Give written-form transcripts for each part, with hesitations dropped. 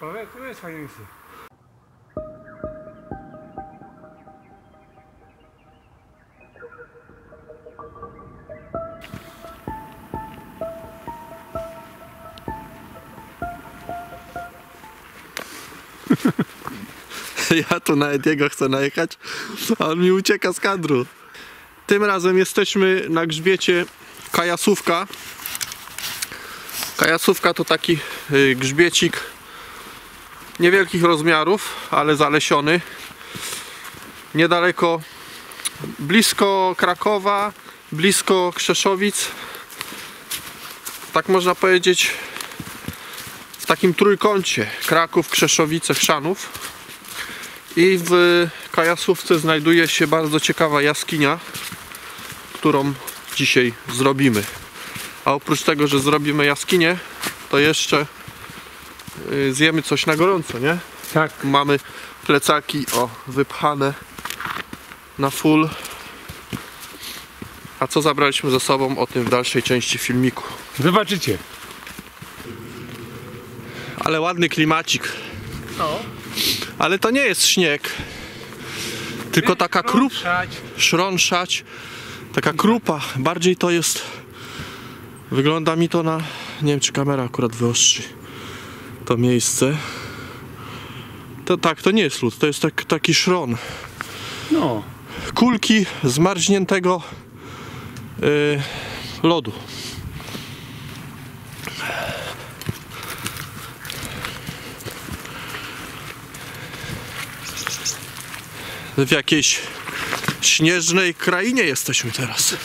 To jest fajniejszy. Ja tu nawet jego chcę najechać, a on mi ucieka z kadru. Tym razem jesteśmy na grzbiecie Kajasówka. Kajasówka to taki grzbiecik niewielkich rozmiarów, ale zalesiony. Niedaleko, blisko Krakowa, blisko Krzeszowic. Tak można powiedzieć, w takim trójkącie: Kraków, Krzeszowice, Chrzanów. I w Kajasówce znajduje się bardzo ciekawa jaskinia, którą dzisiaj zrobimy. A oprócz tego, że zrobimy jaskinię, to jeszcze zjemy coś na gorąco, nie? Tak. Mamy plecaki, o, wypchane na full. A co zabraliśmy ze sobą, o tym w dalszej części filmiku. Zobaczycie. Ale ładny klimacik. No. Ale to nie jest śnieg, tylko taka szrąszać, taka krupa. Bardziej to jest, wygląda mi to na, nie wiem czy kamera akurat wyostrzy to miejsce. To tak, to nie jest lód, to jest taki szron. No. Kulki zmarzniętego lodu. W jakiejś śnieżnej krainie jesteśmy teraz.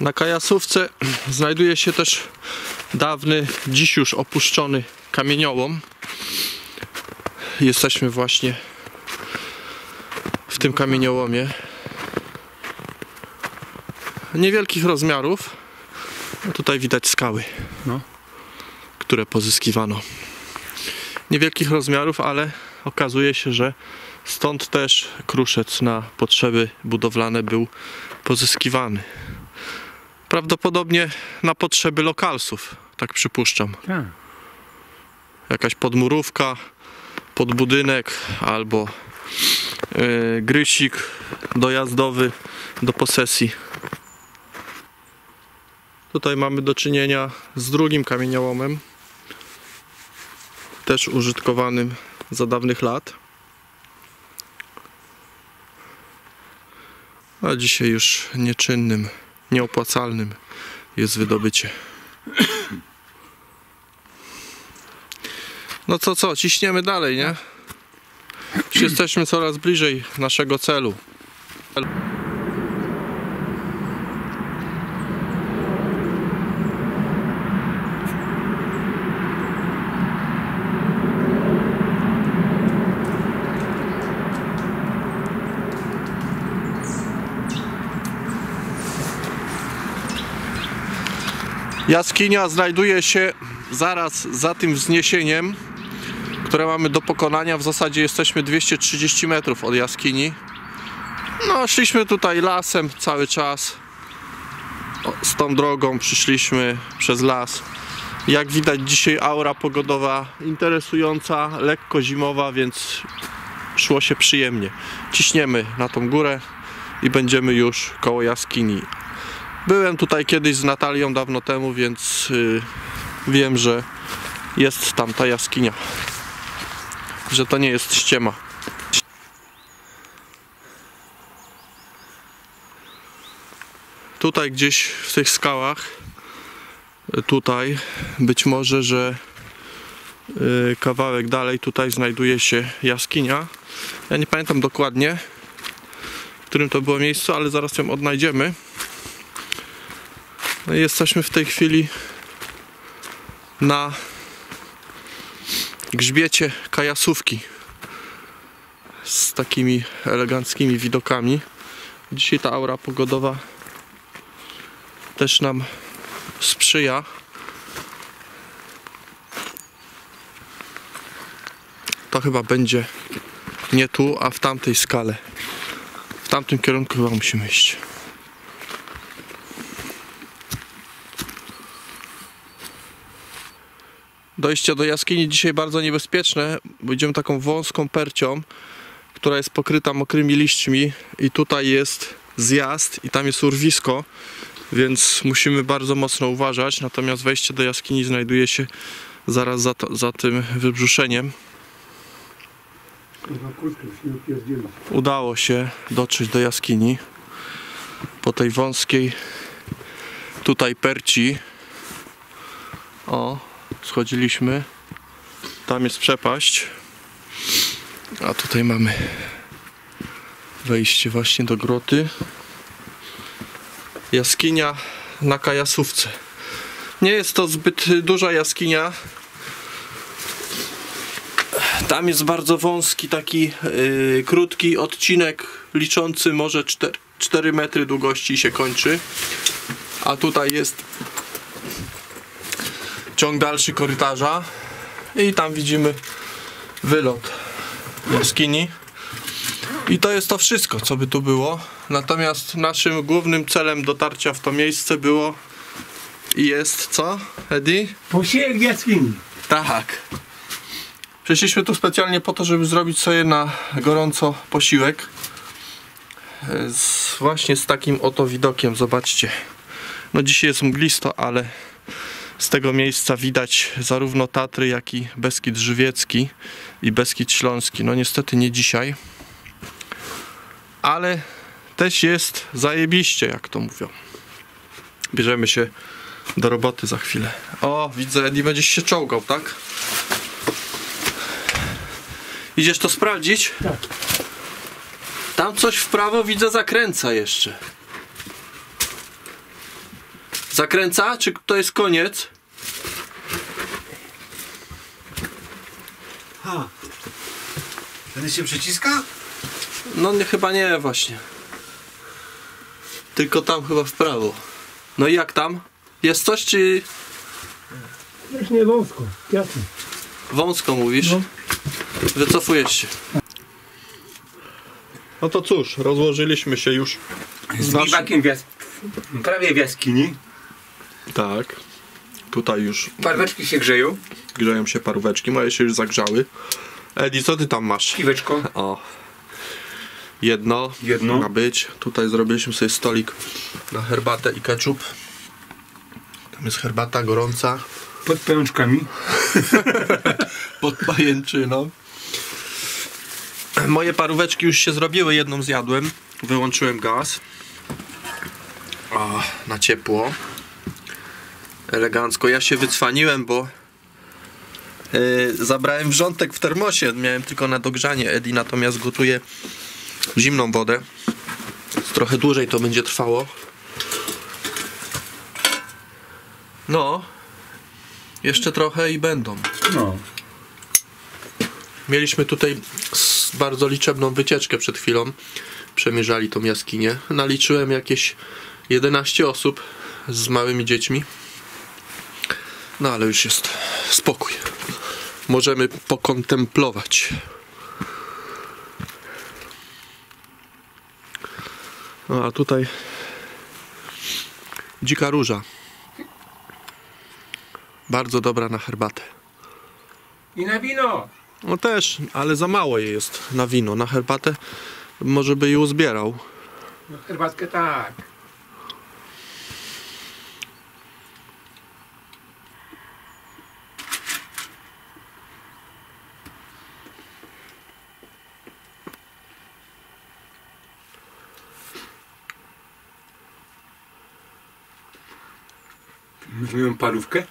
Na Kajasówce znajduje się też dawny, dziś już opuszczony kamieniołom. Jesteśmy właśnie w tym kamieniołomie. Niewielkich rozmiarów. Tutaj widać skały, no, które pozyskiwano. Niewielkich rozmiarów, ale okazuje się, że stąd też kruszec na potrzeby budowlane był pozyskiwany. Prawdopodobnie na potrzeby lokalsów, tak przypuszczam. Tak. Jakaś podmurówka, podbudynek albo grysik dojazdowy do posesji. Tutaj mamy do czynienia z drugim kamieniołomem, też użytkowanym za dawnych lat. A dzisiaj już nieczynnym, nieopłacalnym jest wydobycie. No co, ciśniemy dalej, nie? Już jesteśmy coraz bliżej naszego celu. Jaskinia znajduje się zaraz za tym wzniesieniem, które mamy do pokonania. W zasadzie jesteśmy 230 metrów od jaskini. No, szliśmy tutaj lasem cały czas. Z tą drogą przyszliśmy przez las. Jak widać, dzisiaj aura pogodowa interesująca, lekko zimowa, więc szło się przyjemnie. Ciśniemy na tą górę i będziemy już koło jaskini. Byłem tutaj kiedyś z Natalią dawno temu, więc wiem, że jest tam ta jaskinia, że to nie jest ściema. Tutaj gdzieś w tych skałach, tutaj być może, że kawałek dalej tutaj znajduje się jaskinia. Ja nie pamiętam dokładnie, w którym to było miejscu, ale zaraz ją odnajdziemy. No i jesteśmy w tej chwili na grzbiecie Kajasówki z takimi eleganckimi widokami. Dzisiaj ta aura pogodowa też nam sprzyja. To chyba będzie nie tu, a w tamtej skale. W W tamtym kierunku chyba musimy iść. Dojście do jaskini dzisiaj bardzo niebezpieczne, bo idziemy taką wąską percią, która jest pokryta mokrymi liśćmi i tutaj jest zjazd i tam jest urwisko, więc musimy bardzo mocno uważać, natomiast wejście do jaskini znajduje się zaraz za tym wybrzuszeniem. Udało się dotrzeć do jaskini po tej wąskiej tutaj perci. O, schodziliśmy. Tam jest przepaść. A tutaj mamy wejście właśnie do groty. Jaskinia na Kajasówce. Nie jest to zbyt duża jaskinia. Tam jest bardzo wąski, taki krótki odcinek liczący może 4 metry długości się kończy. A tutaj jest ciąg dalszy korytarza i tam widzimy wylot jaskini. I to jest to wszystko, co by tu było. Natomiast naszym głównym celem dotarcia w to miejsce było i jest co, Eddie? Posiłek jaskini. Tak. Przyszliśmy tu specjalnie po to, żeby zrobić sobie na gorąco posiłek. Właśnie z takim oto widokiem, zobaczcie. No dzisiaj jest mglisto, ale z tego miejsca widać zarówno Tatry, jak i Beskid Żywiecki i Beskid Śląski. No niestety nie dzisiaj, ale też jest zajebiście, jak to mówią. Bierzemy się do roboty za chwilę. O, widzę, Eddie, będziesz się czołgał, tak? Idziesz to sprawdzić? Tak. Tam coś w prawo, widzę, zakręca jeszcze. Zakręca? Czy to jest koniec? Ha. Ten się przyciska? No nie, chyba nie właśnie. Tylko tam chyba w prawo. No i jak tam? Jest coś czy... Już nie wąsko, jasne. Wąsko mówisz? No. Wycofujesz się. No to cóż, rozłożyliśmy się już z biwakiem prawie w jaskini. Tak. Tutaj już parweczki się grzeją. Grzeją się parweczki, moje się już zagrzały. Edi, co ty tam masz? Piweczko. O. Jedno ma być. Tutaj zrobiliśmy sobie stolik na herbatę i ketchup. Tam jest herbata gorąca. Pod pajączkami. Pod pajęczyną. Moje paróweczki już się zrobiły, jedną zjadłem. Wyłączyłem gaz. O, na ciepło. Elegancko. Ja się wycwaniłem, bo zabrałem wrzątek w termosie. Miałem tylko na dogrzanie. Edi natomiast gotuje zimną wodę. Trochę dłużej to będzie trwało. No. Jeszcze trochę i będą. No. Mieliśmy tutaj bardzo liczebną wycieczkę przed chwilą. Przemierzali tą jaskinię. Naliczyłem jakieś 11 osób z małymi dziećmi. No ale już jest spokój. Możemy pokontemplować. No a tutaj dzika róża. Bardzo dobra na herbatę. I na wino! No też, ale za mało jej jest na wino. Na herbatę może by ją zbierał. No herbatkę tak. Mówiłem parówkę?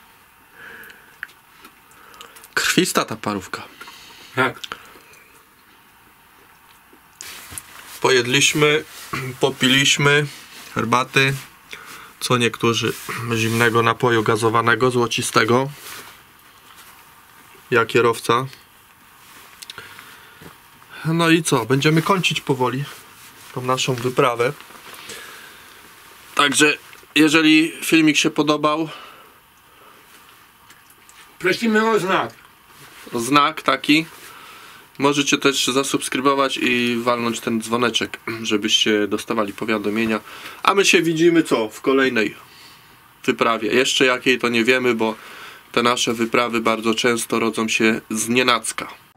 Krwista ta parówka. Tak. Pojedliśmy, popiliśmy herbaty, co niektórzy zimnego napoju gazowanego, złocistego. Ja kierowca. No i co? Będziemy kończyć powoli tą naszą wyprawę. Także jeżeli filmik się podobał, prosimy o znak. Znak taki. Możecie też zasubskrybować i walnąć ten dzwoneczek, żebyście dostawali powiadomienia. A my się widzimy co? W kolejnej wyprawie. Jeszcze jakiej to nie wiemy, bo te nasze wyprawy bardzo często rodzą się znienacka.